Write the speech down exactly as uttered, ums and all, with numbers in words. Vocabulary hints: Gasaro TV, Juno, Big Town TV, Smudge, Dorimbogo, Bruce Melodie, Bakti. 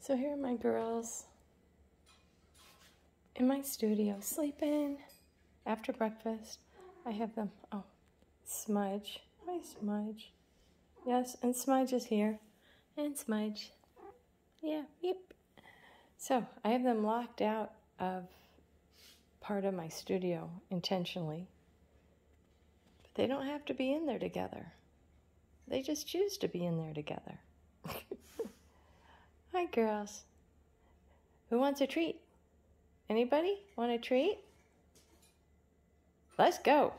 So here are my girls in my studio sleeping after breakfast. I have them, oh, Smudge, my Smudge. Yes, and Smudge is here, and Smudge, yeah, yep. So I have them locked out of part of my studio intentionally, but they don't have to be in there together. They just choose to be in there together. Hi girls, who wants a treat? Anybody want a treat? Let's go.